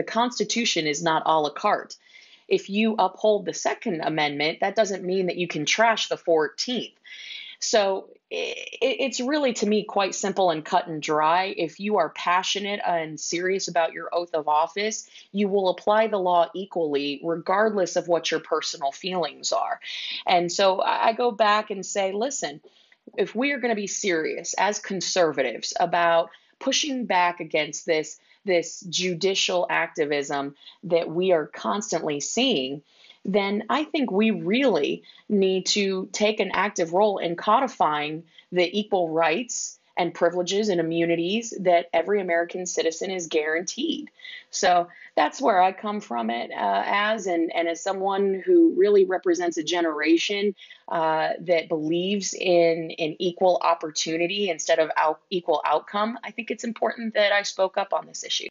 The Constitution is not a la carte. If you uphold the Second Amendment, that doesn't mean that you can trash the 14th. So it's really, to me, quite simple and cut and dry. If you are passionate and serious about your oath of office, you will apply the law equally, regardless of what your personal feelings are. And so I go back and say, listen, if we are going to be serious as conservatives about pushing back against this judicial activism that we are constantly seeing, then I think we really need to take an active role in codifying the equal rights and privileges and immunities that every American citizen is guaranteed. So that's where I come from it as someone who really represents a generation that believes in equal opportunity instead of equal outcome. I think it's important that I spoke up on this issue.